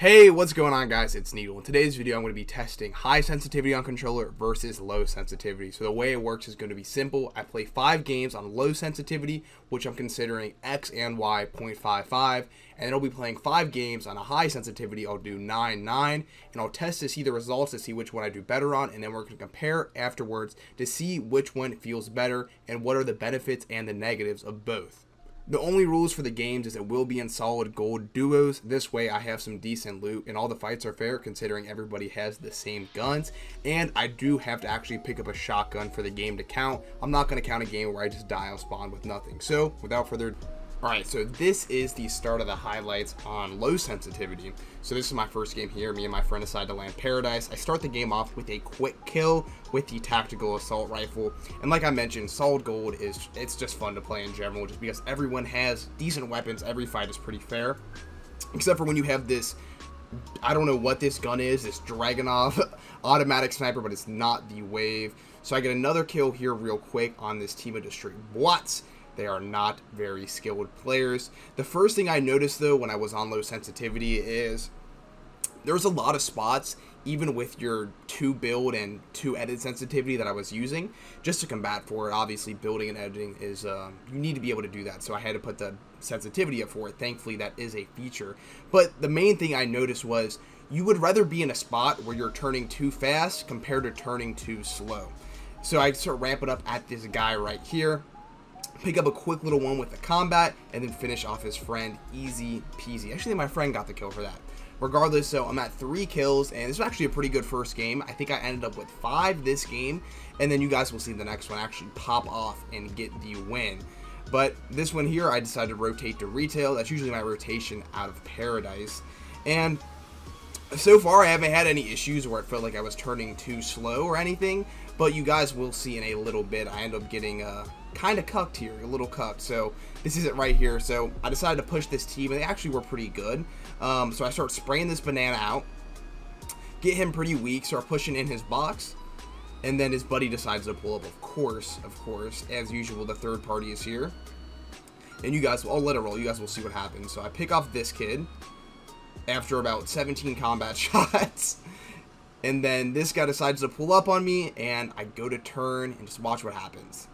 Hey, what's going on, guys? It's Needle. In today's video, I'm going to be testing high sensitivity on controller versus low sensitivity. So the way it works is going to be simple. I play 5 games on low sensitivity, which I'm considering X and Y 0.55, and then I'll be playing 5 games on a high sensitivity. I'll do 9.9, and I'll test to see the results to see which one I do better on, and then we're going to compare afterwards to see which one feels better and what are the benefits and the negatives of both. The only rules for the games is it will be in solid gold duos. This way I have some decent loot and all the fights are fair considering everybody has the same guns, and I do have to actually pick up a shotgun for the game to count. I'm not going to count a game where I just die on spawn with nothing. So without further ado, alright, so this is the start of the highlights on low sensitivity. So this is my first game here. Me and my friend decide to land Paradise. I start the game off with a quick kill with the tactical assault rifle. And like I mentioned, solid gold is, it's just fun to play in general just because everyone has decent weapons. Every fight is pretty fair. Except for when you have this, I don't know what this gun is, this Dragunov automatic sniper, but it's not the Wave. So I get another kill here real quick on this team of Destroy Bots. They are not very skilled players. The first thing I noticed though when I was on low sensitivity is there's a lot of spots, even with your 2 build and 2 edit sensitivity that I was using, just to combat for it. Obviously building and editing is, you need to be able to do that, so I had to put the sensitivity up for it. Thankfully that is a feature, but the main thing I noticed was you would rather be in a spot where you're turning too fast compared to turning too slow. So I start ramping up at this guy right here, pick up a quick little one with the combat, and then finish off his friend. Easy peasy. Actually, my friend got the kill for that. Regardless, so I'm at 3 kills, and this was actually a pretty good first game. I think I ended up with 5 this game, and then you guys will see the next one actually pop off and get the win. But this one here, I decided to rotate to retail. That's usually my rotation out of Paradise, and so far I haven't had any issues where it felt like I was turning too slow or anything, but you guys will see in a little bit I end up getting kind of cucked here, a little cucked. So this is it right here. So I decided to push this team, and they actually were pretty good. So I start spraying this banana out, get him pretty weak, start pushing in his box, and then his buddy decides to pull up. Of course, as usual, the third party is here, and you guys will, I'll let it roll, you guys will see what happens. So I pick off this kid after about 17 combat shots, and then this guy decides to pull up on me, and I go to turn and just watch what happens.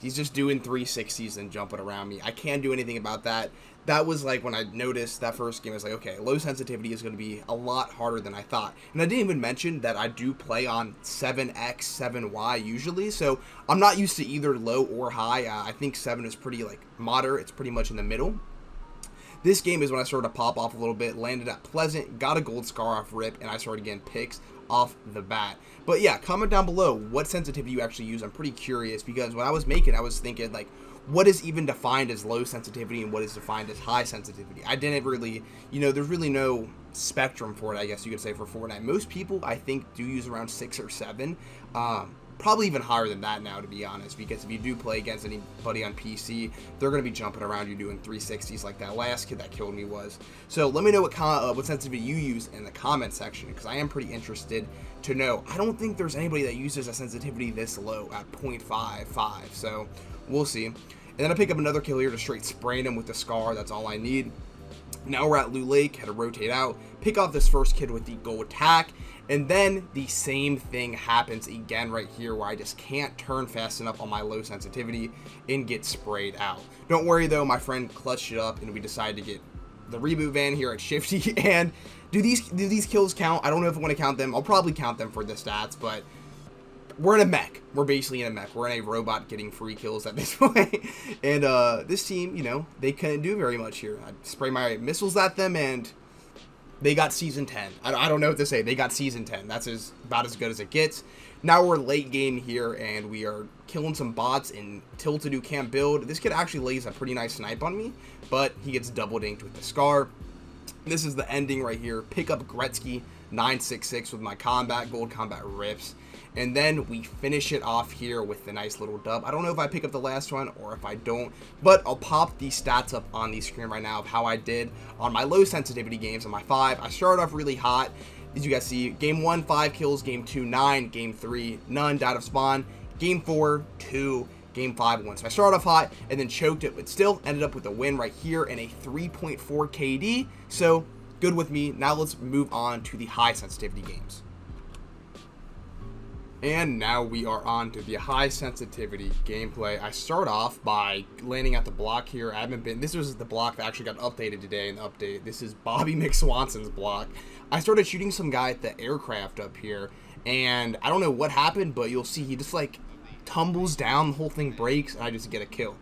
He's just doing 360s and jumping around me. I can't do anything about that. That was like when I noticed that first game, I was like, okay, low sensitivity is going to be a lot harder than I thought. And I didn't even mention that I do play on 7X, 7Y usually, so I'm not used to either low or high. I think 7 is pretty like moderate. It's pretty much in the middle. This game is when I started to pop off a little bit, landed at Pleasant, got a gold scar off rip, and I started getting picks off the bat. But yeah, comment down below what sensitivity you actually use. I'm pretty curious, because when I was making, I was thinking like, what is even defined as low sensitivity and what is defined as high sensitivity? I didn't really, you know, there's really no spectrum for it, I guess you could say, for Fortnite. Most people, I think, do use around 6 or 7. Probably even higher than that now, to be honest, because if you do play against anybody on PC, they're going to be jumping around you doing 360s like that last kid that killed me was. So let me know what sensitivity you use in the comment section, because I am pretty interested to know. I don't think there's anybody that uses a sensitivity this low at 0.55, so we'll see. And then I pick up another kill here to straight spraying him with the scar. That's all I need. Now we're at Lou Lake, had to rotate out, pick off this first kid with the gold tack, and then the same thing happens again right here where I just can't turn fast enough on my low sensitivity and get sprayed out. Don't worry though, my friend clutched it up, and we decided to get the reboot van here at Shifty. And do these kills count? I don't know if I want to count them. I'll probably count them for the stats, but we're in a mech. We're basically in a mech. We're in a robot getting free kills at this point. And this team, you know, they couldn't do very much here. I spray my missiles at them, and they got Season 10. I don't know what to say. They got Season 10. That's about as good as it gets. Now we're late game here, and we are killing some bots and tilt to do camp build. This kid actually lays a pretty nice snipe on me, but he gets double-dinked with the scar. This is the ending right here. Pick up Gretzky 966 with my combat, gold combat rips. And then we finish it off here with the nice little dub. I don't know if I pick up the last one or if I don't, but I'll pop these stats up on the screen right now of how I did on my low sensitivity games. On my 5, I started off really hot. As you guys see, game 1, 5 kills, game 2, 9, game 3, none, died of spawn, game 4, 2, Game 5 won. So I started off hot and then choked it, but still ended up with a win right here and a 3.4 KD. So good with me. Now let's move on to the high sensitivity games. And now we are on to the high sensitivity gameplay. I start off by landing at the block here. I haven't been, this was the block that actually got updated today in the update. This is Bobby McSwanson's block. I started shooting some guy at the aircraft up here, and I don't know what happened, but you'll see he just like tumbles down, the whole thing breaks, and I just get a kill.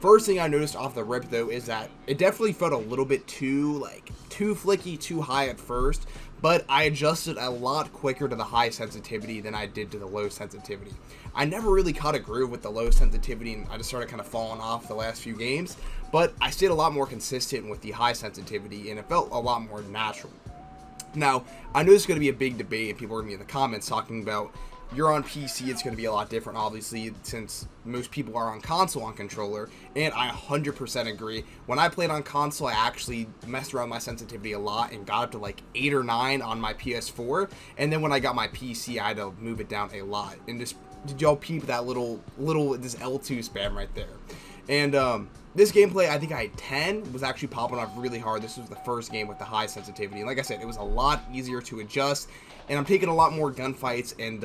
First thing I noticed off the rip though is that it definitely felt a little bit too flicky, too high at first, but I adjusted a lot quicker to the high sensitivity than I did to the low sensitivity. I never really caught a groove with the low sensitivity, and I just started kind of falling off the last few games, but I stayed a lot more consistent with the high sensitivity and it felt a lot more natural. Now, I know there's going to be a big debate and people are going to be in the comments talking about, you're on PC, it's going to be a lot different, obviously, since most people are on console on controller, and I 100% agree. When I played on console, I actually messed around with my sensitivity a lot and got up to like 8 or 9 on my PS4, and then when I got my PC, I had to move it down a lot. And just, did y'all peep that little this L2 spam right there? And this gameplay, I think I had 10, was actually popping off really hard. This was the first game with the high sensitivity. And like I said, it was a lot easier to adjust. And I'm taking a lot more gunfights. And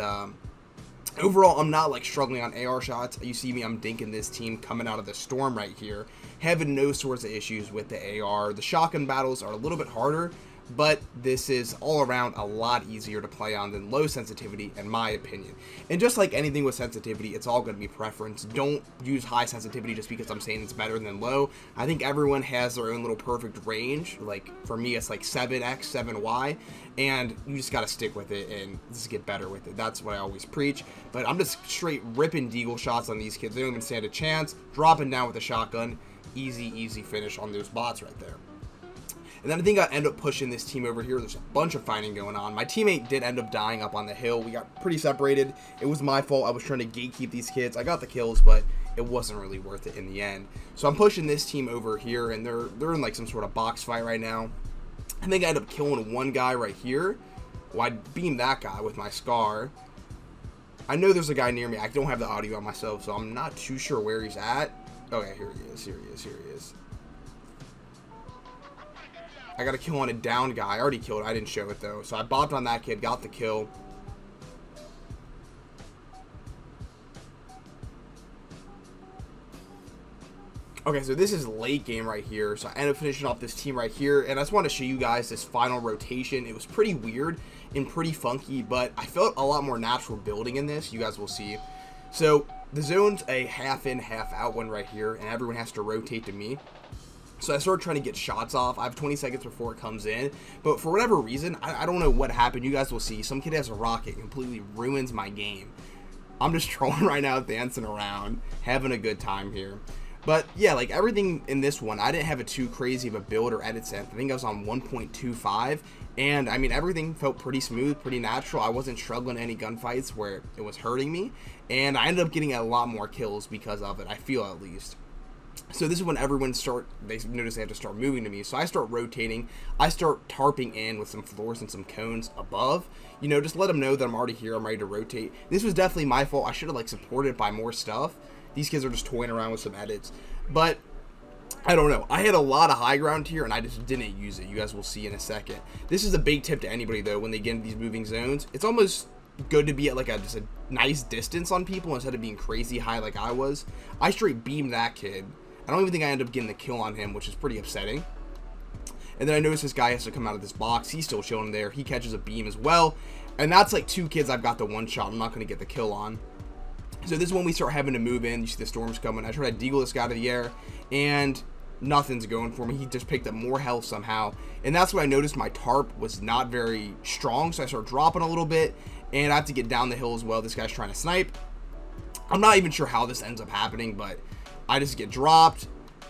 overall, I'm not like struggling on AR shots. You see me, I'm dinking this team coming out of the storm right here. Having no sorts of issues with the AR. The shotgun battles are a little bit harder, but this is all around a lot easier to play on than low sensitivity, in my opinion. And just like anything with sensitivity, it's all going to be preference. Don't use high sensitivity just because I'm saying it's better than low. I think everyone has their own little perfect range. Like for me, it's like 7x, 7y, and you just got to stick with it and just get better with it. That's what I always preach. But I'm just straight ripping deagle shots on these kids. They don't even stand a chance. Dropping down with a shotgun, easy finish on those bots right there. And then I think I end up pushing this team over here. There's a bunch of fighting going on. My teammate did end up dying up on the hill. We got pretty separated. It was my fault. I was trying to gatekeep these kids. I got the kills, but it wasn't really worth it in the end. So I'm pushing this team over here, and they're in like some sort of box fight right now. I think I end up killing one guy right here. Well, I beamed that guy with my SCAR. I know there's a guy near me. I don't have the audio on myself, so I'm not too sure where he's at. Okay, here he is, here he is. I got a kill on a down guy. I already killed. I didn't show it though. So I bopped on that kid, got the kill. Okay, so this is late game right here. So I ended up finishing off this team right here. And I just want to show you guys this final rotation. It was pretty weird and pretty funky, but I felt a lot more natural building in this. You guys will see. So the zone's a half in, half out one right here, and everyone has to rotate to me. So I started trying to get shots off. I have 20 seconds before it comes in, but for whatever reason, I don't know what happened. You guys will see. Some kid has a rocket, completely ruins my game. I'm just trolling right now, dancing around, having a good time here. But yeah, like everything in this one, I didn't have a too crazy of a build or edit set. I think I was on 1.25, and I mean, everything felt pretty smooth, pretty natural. I wasn't struggling any gunfights where it was hurting me, and I ended up getting a lot more kills because of it, I feel at least. So this is when everyone they notice they have to start moving to me. So I start rotating. I start tarping in with some floors and some cones above. You know, just let them know that I'm already here. I'm ready to rotate. This was definitely my fault. I should have like supported it by more stuff. These kids are just toying around with some edits. But I don't know. I had a lot of high ground here, and I just didn't use it. You guys will see in a second. This is a big tip to anybody, though, when they get into these moving zones. It's almost good to be at like just a nice distance on people instead of being crazy high like I was. I straight beamed that kid. I don't even think I ended up getting the kill on him, which is pretty upsetting. And then I noticed this guy has to come out of this box. He's still chilling there. He catches a beam as well. And that's like two kids I've got the one shot. I'm not going to get the kill on. So this is when we start having to move in. You see the storm's coming. I try to deagle this guy out of the air, and nothing's going for me. He just picked up more health somehow. And that's when I noticed my tarp was not very strong. So I start dropping a little bit, and I have to get down the hill as well. This guy's trying to snipe. I'm not even sure how this ends up happening, but I just get dropped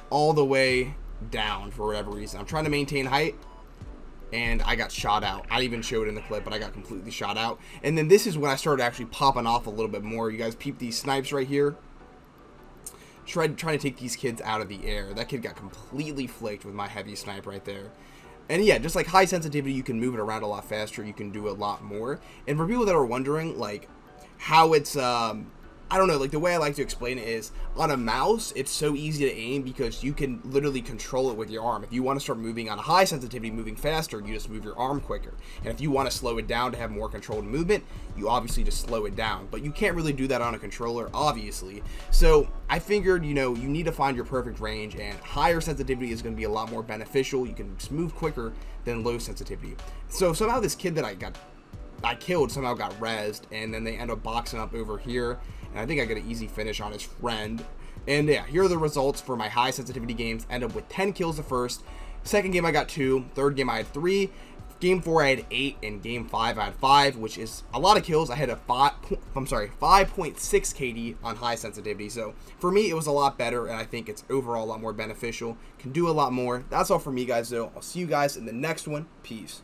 all the way down for whatever reason. I'm trying to maintain height, and I got shot out. I even showed in the clip, but I got completely shot out. And then this is when I started actually popping off a little bit more. You guys peep these snipes right here. Trying to take these kids out of the air. That kid got completely flaked with my heavy snipe right there. And yeah, just like high sensitivity, you can move it around a lot faster. You can do a lot more. And for people that are wondering, like, how it's I don't know, like the way I like to explain it is, on a mouse it's so easy to aim because you can literally control it with your arm. If you want to start moving on a high sensitivity, moving faster, you just move your arm quicker. And if you want to slow it down to have more controlled movement, you obviously just slow it down. But you can't really do that on a controller, obviously. So I figured, you know, you need to find your perfect range, and higher sensitivity is going to be a lot more beneficial. You can just move quicker than low sensitivity. So somehow this kid that I killed somehow got rezzed, and then they end up boxing up over here, and I think I get an easy finish on his friend. And yeah, here are the results for my high sensitivity games. End up with 10 kills the first, second game I got 2, third game I had 3, game 4 I had 8, and game 5 I had 5, which is a lot of kills. I had a 5.6 KD on high sensitivity, so for me it was a lot better, and I think it's overall a lot more beneficial, can do a lot more. That's all for me guys though. I'll see you guys in the next one. Peace.